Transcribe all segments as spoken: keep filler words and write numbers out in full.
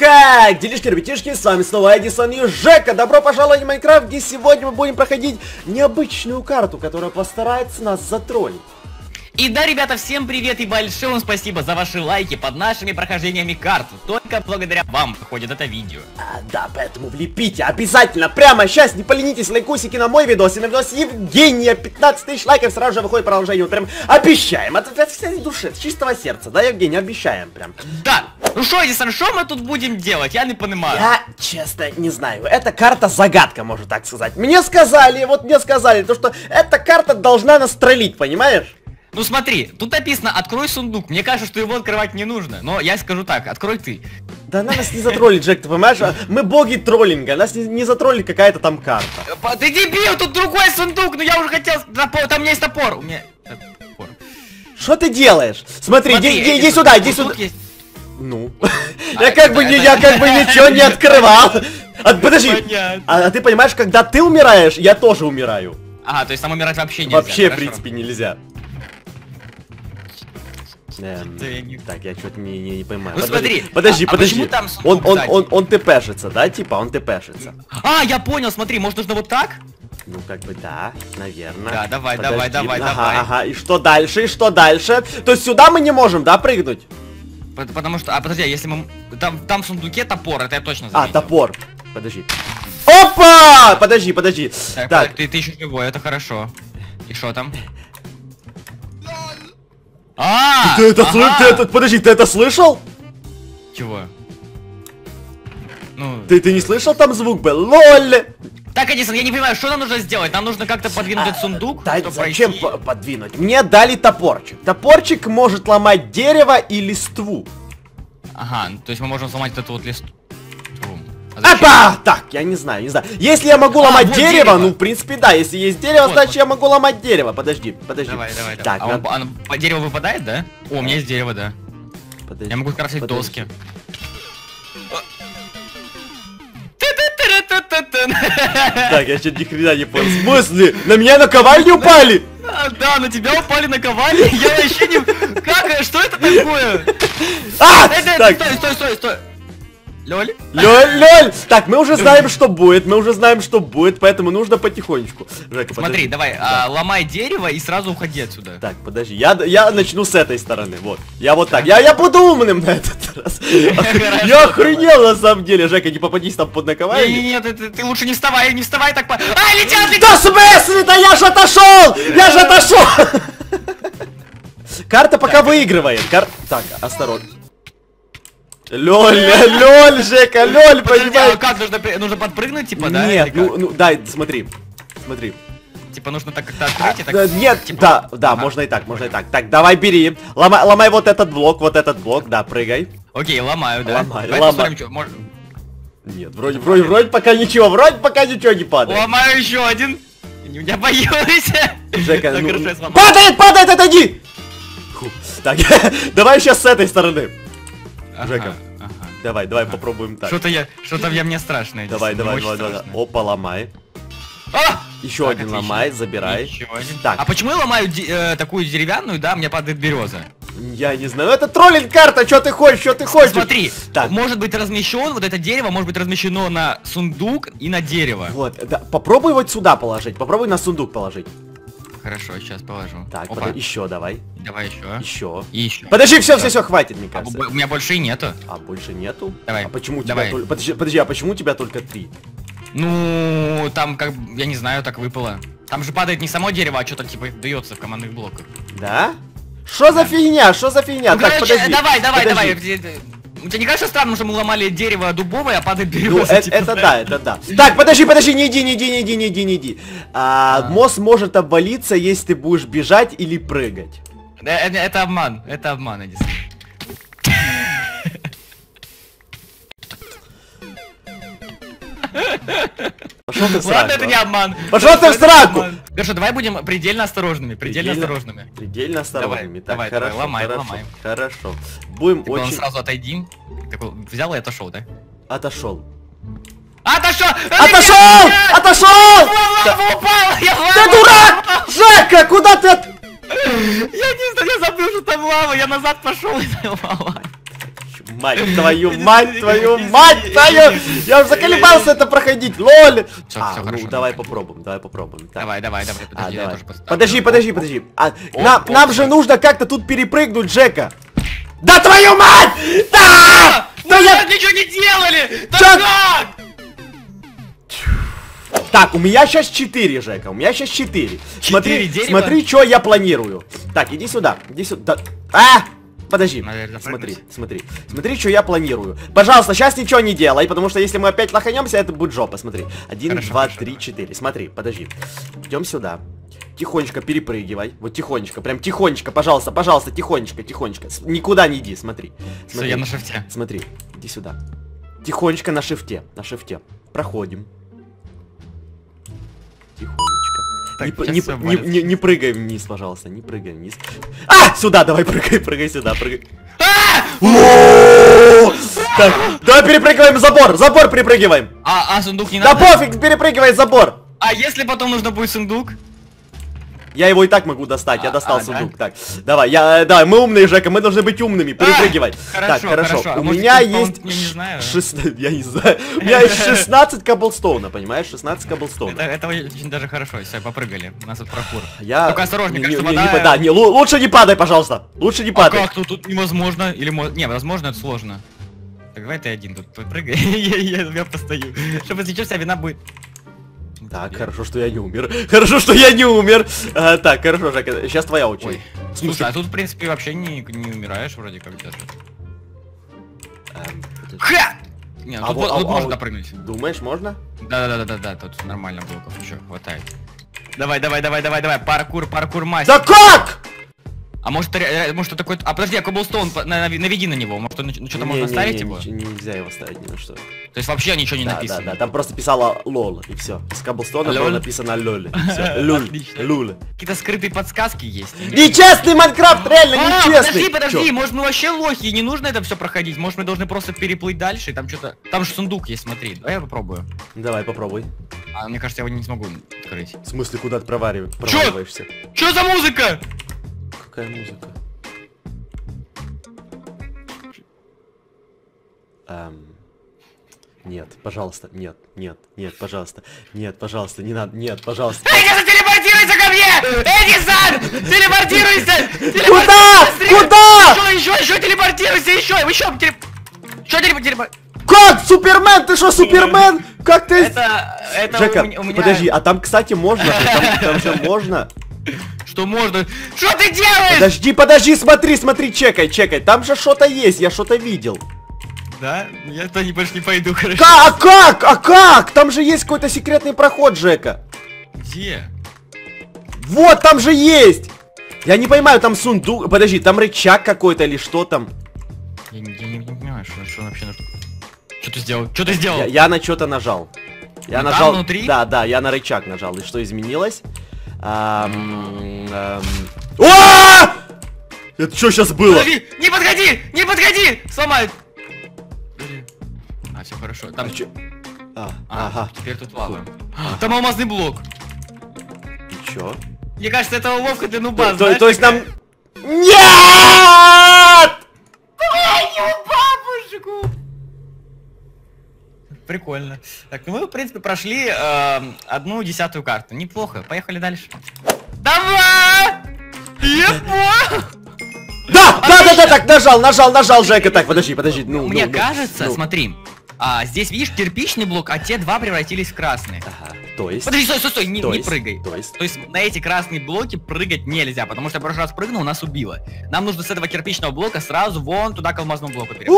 Как делишки, ребятишки, с вами снова Эдисон и Жека. Добро пожаловать в Майнкрафт, где сегодня мы будем проходить необычную карту, которая постарается нас затроллить. И да, ребята, всем привет и большое вам спасибо за ваши лайки под нашими прохождениями карт. Только благодаря вам выходит это видео. А, да, поэтому влепите обязательно прямо сейчас, не поленитесь, лайкусики на мой видос и на видос Евгения. пятнадцать тысяч лайков, сразу же выходит продолжение. Вот прям обещаем, от, от всей души, с чистого сердца, да, Евгений, обещаем прям. Да, ну что, Эдисон, что мы тут будем делать, я не понимаю. Я, честно, не знаю, эта карта-загадка, можно так сказать. Мне сказали, вот мне сказали, то что эта карта должна нас троллить, понимаешь? Ну смотри, тут написано «Открой сундук». Мне кажется, что его открывать не нужно. Но я скажу так, открой ты. Да она нас не затроллит, Джек, ты понимаешь? Мы боги троллинга, нас не, не затроллит какая-то там карта. Ты дебил, тут другой сундук, но я уже хотел... Там у меня есть топор. У меня... Топор. Что ты делаешь? Смотри, Смотри иди, иди, иди сюда, иди сюда. Есть... Ну. А, я как бы это... я как бы ничего не открывал. А, подожди. А, а ты понимаешь, когда ты умираешь, я тоже умираю. Ага, то есть там умирать вообще нельзя. Вообще, хорошо. В принципе, нельзя. Эм, не... Так, я что-то не, не, не понимаю. Ну, подожди, смотри, подожди, а, подожди. А там он, он, он, он тпшится, да, типа, он тпшится. А, я понял, смотри, может нужно вот так? Ну, как бы, да, наверное. Да, давай, подожди. давай, давай, ага, давай. Ага, и что дальше, и что дальше? То есть сюда мы не можем, да, прыгнуть? Потому что, а, подожди, если мы... Там, там в сундуке топор, это я точно заметил. А, топор, подожди. Опа! Подожди, подожди. Так, так. Ты, ты еще живой, это хорошо. И что там? А, ты это, ага. слы... ты это подожди, ты это слышал? Чего? Ну... Ты, ты не слышал, там звук был? Лоль! Так, Эдисон, я не понимаю, что нам нужно сделать? Нам нужно как-то подвинуть а, этот сундук? Да, зачем пройти? Подвинуть? Мне дали топорчик. Топорчик может ломать дерево и листву. Ага, ну, то есть мы можем сломать вот эту вот листву. А Опа! Так, я не знаю, не знаю. Если я могу а, ломать вот дерево, дерево, ну, в принципе, да. Если есть дерево, вот, значит, вот. я могу ломать дерево. Подожди, подожди. Давай, давай, давай. Так, а надо... он, он, дерево выпадает, да? О, у меня есть дерево, да. Подожди, я могу красить подожди. доски. Так, я что-то ни хрена не понял. В смысле? На меня наковальни упали? Да, на тебя упали наковальни. Я вообще не... Как? Что это такое? А! Стой, стой, стой, стой. Лёль? Лёль, лёль! Так, мы уже знаем, что будет, мы уже знаем, что будет, поэтому нужно потихонечку. Жека, Смотри, подожди. давай, да. а, ломай дерево и сразу уходи отсюда. Так, подожди, я, я начну с этой стороны, вот. Я вот так, я, я буду умным на этот раз. Я охренел на самом деле, Жека, не попадись там под наковальню. Нет, нет, ты лучше не вставай, не вставай так по... А, летят, летят! Да в смысле, да я же отошел! Я же отошел! Карта пока выигрывает, карта... Так, осторожно. Лёль, лёль, Жека, лёль, понимаешь? А как, нужно, нужно подпрыгнуть, типа, да? Нет, ну, ну, да, смотри, смотри. Типа, нужно так как-то открыть и так... А, нет, типа, да, да, а, можно и так, можно понял. и так. Так, давай, бери, ломай, ломай вот этот блок, вот этот блок, да, прыгай. Окей, ломаю, да? Ломаю, ломаю. Нет, вроде, вроде, вроде пока ничего, вроде пока ничего не падает. Ломаю еще один. Я боюсь. Жека, ну... Падает, падает, отойди! Так, давай сейчас с этой стороны. Жека, ага, ага, давай, давай ага. попробуем так. Что-то я, что-то я мне страшное. Давай, давай, давай, давай. Опа, ломай. А! Еще так, один отлично. ломай, забирай. Один. Так. А почему я ломаю де э, такую деревянную, да, мне падает береза? Я не знаю, это троллинг карта, что ты хочешь, что ты хочешь. Смотри, так. может быть размещен, вот это дерево может быть размещено на сундук и на дерево. Вот, да, попробуй вот сюда положить, попробуй на сундук положить. Хорошо, сейчас положу. Так, под... еще давай. Давай еще. Еще. И еще. Подожди, все, все, все, хватит, мне кажется. А, у меня больше и нету. А больше нету? Давай. А почему давай. тебя только... Подожди, подожди, а почему у тебя только три? Ну, там как, я не знаю, так выпало. Там же падает не само дерево, а что-то типа дается в командных блоках. Да? Что за фигня, что за фигня? Ну, так, короче, подожди. Давай, давай, подожди. давай. Тебе не кажется странно, что мы ломали дерево дубовое, а падает береза? Ну, типа, это да, да, это да. Так, подожди, подожди, не иди, не иди, не иди, не иди, не иди. А, а. Мост может обвалиться, если ты будешь бежать или прыгать. Это, это обман, это обман, Эдисон. Пошел ты в сраку. Ладно, это не обман. Пошел ты в сраку. Хорошо, давай будем предельно осторожными, предельно, предельно осторожными. Предельно осторожными. Давай, так, давай, хорошо, давай, ломаем, хорошо, ломаем. Хорошо. Будем так, очень... Он сразу отойди. Так, взял и отошел, да? Отошел. Отошел! Отошел! Отошел! отошел! Я лаву упал! Я лаву ты дурак! Жека, куда ты от... Я не знаю, я забыл, что там лава. Я назад пошел и лава. мать, твою мать, твою мать, твою! Я уже заколебался это проходить, лоль! А, ну давай попробуем, давай попробуем. Давай, давай, давай, подожди, подожди, подожди. Нам же нужно как-то тут перепрыгнуть, Жека. Да твою мать! Да! Мы ничего не делали! Да как? Так, у меня сейчас четыре, Жека, у меня сейчас четыре. Смотри, дерева? Смотри, что я планирую. Так, иди сюда, иди сюда. А! Подожди, наверное, смотри, прыгнуть. смотри, смотри, что я планирую. Пожалуйста, сейчас ничего не делай, потому что если мы опять лоханемся, это будет жопа, смотри. Один, хорошо, два, хорошо. три, четыре, смотри, подожди. Идем сюда. Тихонечко перепрыгивай, вот тихонечко, прям тихонечко, пожалуйста, пожалуйста, тихонечко, тихонечко. Никуда не иди, смотри. Смотри, я на шифте. Смотри, иди сюда. Тихонечко на шифте, на шифте. Проходим. Тихонечко. Так, не, не, не, не, не прыгай вниз, пожалуйста, не прыгай вниз. А! Сюда, давай, прыгай, прыгай сюда, прыгай. Так, давай перепрыгиваем забор, забор перепрыгиваем. А, а сундук не надо? Да пофиг, перепрыгивай забор. А если потом нужно будет сундук? Я его и так могу достать, а, я достал а, сундук. Да? Так, давай, я, да, мы умные, Жека, мы должны быть умными, перепрыгивай. А, так, хорошо, хорошо. А у может, меня есть... Я не знаю. У меня есть шестнадцать каблстоуна, понимаешь? шестнадцать каблстоуна. Это очень даже хорошо, все, попрыгали. У нас тут прокур. Только осторожнее, кажется, вода... Да, не, лучше не падай, пожалуйста. Лучше не падай. А как? Тут невозможно, или... Не, возможно, это сложно. Так, давай ты один тут прыгай, я постою. Чтобы сейчас вся вина будет... Так, хорошо, что я не умер. Хорошо, что я не умер. А, так, хорошо, Жека, сейчас твоя очередь. Ой. Слушай, а тут, в принципе, вообще не, не умираешь вроде как даже. Эм, Ха! Не, ну, а тут, вот, а, тут а, можно а, допрыгнуть. Думаешь, можно? Да-да-да-да-да, тут нормально блоков еще хватает. Давай-давай-давай-давай-давай, паркур, паркур мастер. Да как? А может, может такой... А подожди, а Коблстоун, наведи на него, может, ну что-то можно ставить его? Нельзя его ставить ни на что. То есть вообще ничего не написано? Да, да, там просто писало лол, и все. С Коблстоуна было написано лол, все, лул. Какие-то скрытые подсказки есть? Нечестный Майнкрафт, реально нечестный! подожди, подожди, может мы вообще лохи, не нужно это все проходить, может мы должны просто переплыть дальше, там что-то... Там же сундук есть, смотри, давай я попробую. Давай, попробуй. А, мне кажется, я его не смогу открыть. В смысле, куда ты провариваешься? Чё за музыка? Какая музыка? Эм... Нет, пожалуйста, нет, нет, нет, пожалуйста, нет, пожалуйста, не надо, нет, пожалуйста. Эдисон, телепортируйся ко мне! Эдисон, телепортируйся! Куда? Куда? Еще, еще, еще телепортируйся, еще, еще, телеп... Еще телепортируйся! Как? Супермен? Ты что, Супермен? Как ты? Это, это Жека, у меня... подожди, а там, кстати, можно? Там же можно? Что можно? Что ты делаешь? Подожди, подожди, смотри, смотри, чекай, чекай. Там же что-то есть, я что-то видел. Да? Я туда не больше не пойду, хорошо. А как? А как? Там же есть какой-то секретный проход, Жека. Где? Вот, там же есть. Я не понимаю, там сундук... Подожди, там рычаг какой-то или что там? Я, я не, не понимаю, что, что вообще... Что ты сделал? Что ты сделал? Я, я на что-то нажал. Я Но нажал... внутри? Да, да, я на рычаг нажал. И что изменилось? О! Это что сейчас было? Не подходи! Не подходи! Сломают! А, все хорошо. Там что? Ага. Теперь тут лава. Там алмазный блок. И чё? Мне кажется, это уловка для нуба. То есть нам... Нет! Прикольно. Так, ну мы, в принципе, прошли э, одну десятую карту. Неплохо. Поехали дальше. Давай! Да! Да, да, да, так, нажал, нажал, нажал, Жека. Так, подожди, подожди. Ну, Мне ну, кажется, ну. смотри. А, здесь, видишь, кирпичный блок, а те два превратились в красные. Ага, то есть... Подожди, стой, стой, стой, не, не есть, прыгай. То есть... то есть на эти красные блоки прыгать нельзя, потому что я в прошлый раз прыгнул, нас убило. Нам нужно с этого кирпичного блока сразу вон туда к алмазному блоку перейти.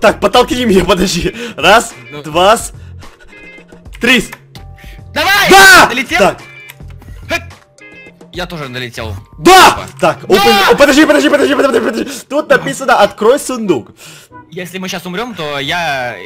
Так, подтолкни меня, подожди. Раз, ну... два, три. Давай! Да! Долетел? Так. Я тоже налетел. Да! Так, да! Open... подожди, подожди, подожди, подожди, подожди. Тут написано «Открой сундук». Если мы сейчас умрем, то я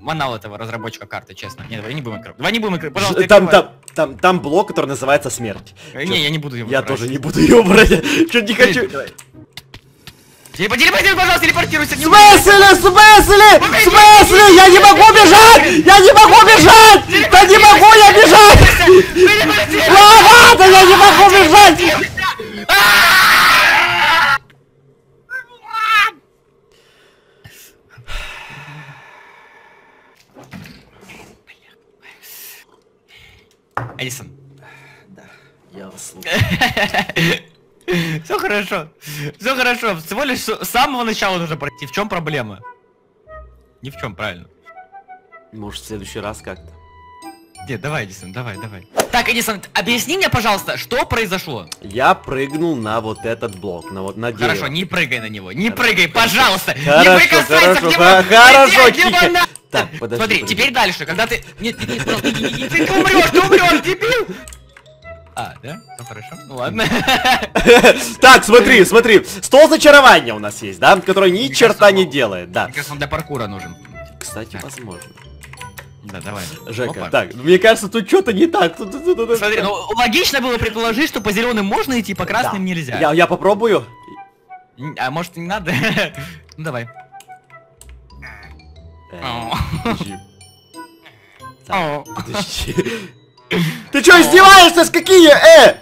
манал этого разработчика карты, честно. Нет, давай не будем играть. Давай не будем играть, пожалуйста. Там, там, там, там блок, который называется «Смерть». Не, Чё? я не буду его Я брать. тоже не буду его брать. Чё не хочу. Телепортируйся, пожалуйста, телепортируйся. В смысле, в смысле, в смысле, я не могу бежать, я не могу бежать, да не могу я бежать. Лава, да я не могу бежать. Эдисон. Да, я вас слушаю. Все хорошо. Все хорошо. Всего лишь с самого начала нужно пройти. В чем проблема? Ни в чем, правильно. Может, в следующий раз как-то. Нет, давай, Эдисон, давай, давай. Так, Эдисон, объясни мне, пожалуйста, что произошло? Я прыгнул на вот этот блок, на вот на дерево. Хорошо, не прыгай на него, не хорошо, прыгай, хорошо, пожалуйста, хорошо, не прикасайся хорошо, к нему. Хорошо, иди, иди, иди, на... так, подожди, смотри, подожди. Теперь дальше, когда ты... Нет, нет, нет, просто, не, не, не, ты умрешь, ты умрешь, дебил! А, да? Ну хорошо, ну ладно. Так, смотри, смотри, стол зачарования у нас есть, да, который ни черта не делает, да. Мне кажется, он для паркура нужен. Кстати, возможно. Да, давай. Жека, опа. Так, мне кажется, тут что-то не так. Смотри, ну логично было предположить, что по зеленым можно идти, по красным да. нельзя. Я, я попробую. А может не надо? Ну давай. Ты что, издеваешься, с какие? Э!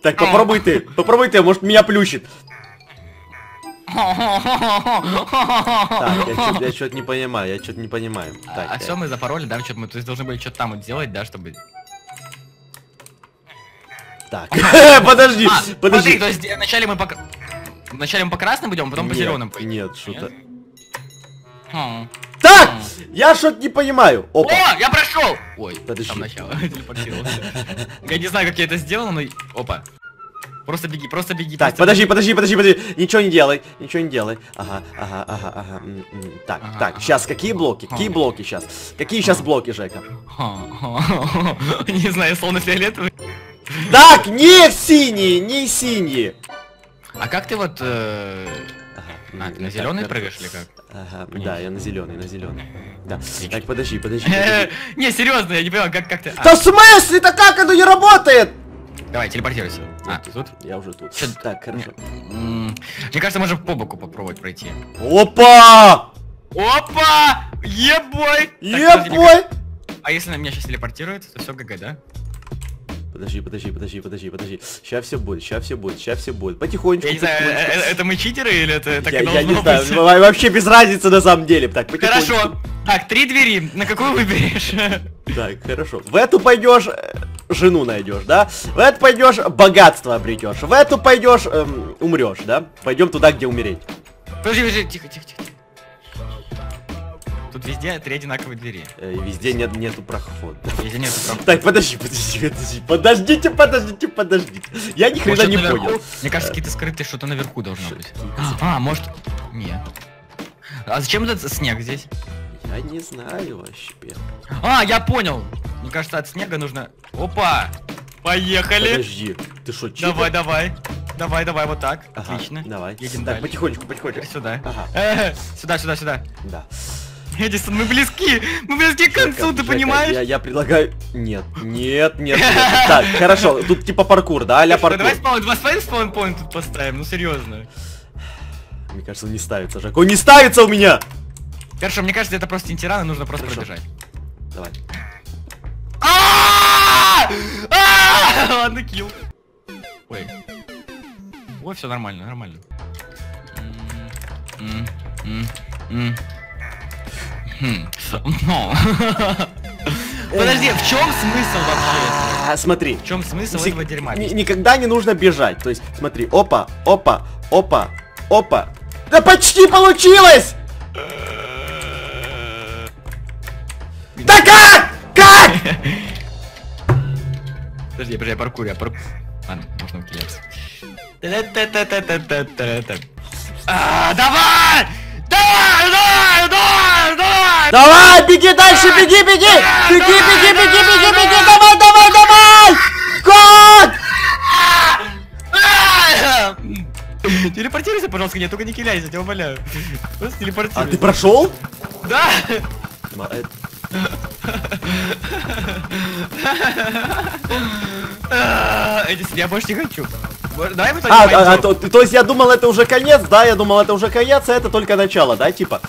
Так, попробуй ты, попробуй ты, может меня плющит. Так, я что-то не понимаю, я что-то не понимаю. Так, а все мы запороли, да, что-то мы, то есть должны были что-то там вот делать, да, чтобы. Так. Подожди, а, подожди. Смотри, то есть вначале мы по, вначале мы по красным идем, потом нет, по зеленым. Нет, что-то. Так, я что-то не понимаю. Опа. О, я прошел. Ой, подожди. Там начало. Я не знаю, как я это сделал, но опа. Просто беги, просто беги. Так, просто подожди, беги. подожди, подожди, подожди. Ничего не делай, ничего не делай. Ага, ага, ага, ага. Так, ага, так, ага. Сейчас какие блоки? Какие блоки сейчас? Какие сейчас блоки, Жека? Не знаю, словно фиолетовый. Так, не синие, не синие. А как ты вот... Э... Ага. А, на зеленый прыгаешь или как? Ага, Нет. да, я на зеленый, на зеленый. Да. Так, подожди, подожди. подожди. Не, серьезно, я не понимаю, как, как ты... Да в смысле-то как оно не работает? Давай, телепортируйся. А, ты тут? Я уже тут. Что так, хорошо. Мне кажется, можно по боку попробовать пройти. Опа! Опа! Ебой! Ебой! А если на меня сейчас телепортирует, то все ГГ, да? Подожди, подожди, подожди, подожди, подожди. Сейчас все будет, сейчас все будет, сейчас все будет. Потихонечку. Я не знаю, это мы читеры или это так и должно быть? Я не знаю, вообще без разницы на самом деле. Так, потихонечку. Хорошо. Так, три двери. На какую выберешь? Так, хорошо. В эту пойдешь. Жену найдешь, да? В эту пойдешь, богатство обретешь. В эту пойдешь, эм, умрешь, да? Пойдем туда, где умереть. Подожди, подожди, тихо, тихо, тихо. Тут везде три одинаковые двери. Э, везде нет, нету прохода. Везде нету прохода. Так, подожди, подожди, подожди, подождите, подождите, подождите. Я ни хрена не понял. Мне кажется, какие-то скрытые что-то наверху должно быть. А, может. Нет. А зачем этот снег здесь? Я не знаю вообще. А, я понял! Мне кажется, от снега нужно... Опа! Поехали! Подожди, ты шо, читер? Давай, давай. Давай, давай, вот так. Ага, отлично. Давай. Едем так, дальше. Потихонечку, потихонечку. Сюда. Ага. Э -э -э, сюда, сюда, сюда. Да. Эдисон, мы близки! Мы близки к концу, Жека, ты понимаешь? Я, я предлагаю... Нет, нет, нет, нет. Так, хорошо, тут типа паркур, да, а-ля паркур. Давай спаун, два спаунпоинта тут поставим, ну серьезно. Мне кажется, он не ставится, Жека. Он не ставится у меня! Хорошо, мне кажется, это просто тираны, нужно просто пробежать. Давай. Ладно, килл. Ой. Ой, все нормально, нормально. Подожди, в чем смысл вообще? Смотри. В чем смысл этого дерьма? Никогда не нужно бежать. То есть, смотри, опа, опа, опа, опа. Да почти получилось! Да как? Как? Подожди, подожди, я паркурю, я паркурю. Ладно, можно укиляться. А, давай! Давай, давай, давай, давай! Давай, беги дальше, беги, беги! Беги, беги, беги, беги, беги! Давай, давай, давай! Кот! Телепортируйся, пожалуйста, нет, только не киляйся, тебя умоляю. Просто телепортируйся. А ты прошел? Да! Эдисон, я больше не хочу. Давай мы а, а, а, то, то есть я думал, это уже конец, да? Я думал, это уже конец, а это только начало, да, типа?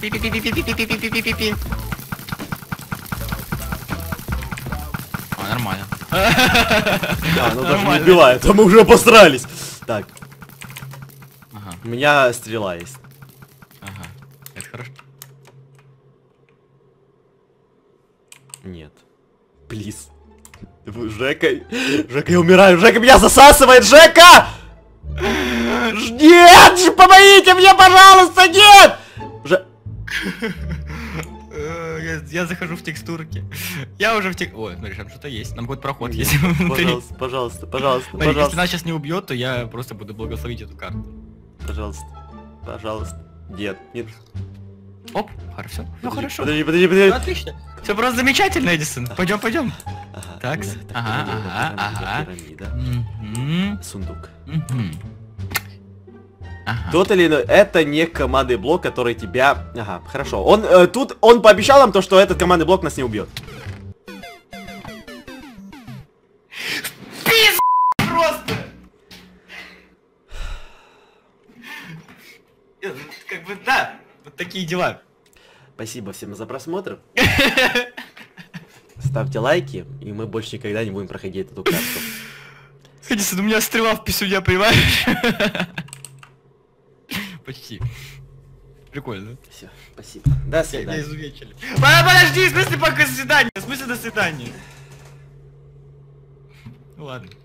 Пи-пи-пи-пи-пи-пи-пи-пи-пи-пи-пи. А, нормально. Да, ну даже не убивает, а мы уже посрались. Так. Ага. У меня стрела есть. Ага. Это хорошо. Нет. Плиз. Жека. Жека, я умираю. Жека меня засасывает. Жека! Нет! Помогите мне, пожалуйста! Нет! Ж... Я захожу в текстурки. Я уже в тек... Ой, смотри, там что-то есть. Нам будет проход есть. Пожалуйста, пожалуйста, пожалуйста, пожалуйста. Если нас сейчас не убьет, то я просто буду благословить эту карту. Пожалуйста. Пожалуйста. Нет, нет. Оп, хорошо. Подожди, ну хорошо. Подожди, подожди, подожди. Ну, отлично. Все просто замечательно, Эдисон. Пойдем, пойдем. Ага, так, да, так, ага, пирамида, ага, пирамида, ага. Пирамида. Сундук. Ага. Тот или иной, это не командный блок, который тебя... Ага, хорошо. Он э, тут, он пообещал нам то, что этот командный блок нас не убьет. Пиздец просто! Как бы, да, вот такие дела. Спасибо всем за просмотр. Ставьте лайки, и мы больше никогда не будем проходить эту карту. Эдисон, у меня стрела в писюня, понимаешь? Почти. Прикольно. Все, спасибо. До свидания. Изувечили. Подожди, в смысле пока свидания? В смысле до свидания? Ну ладно.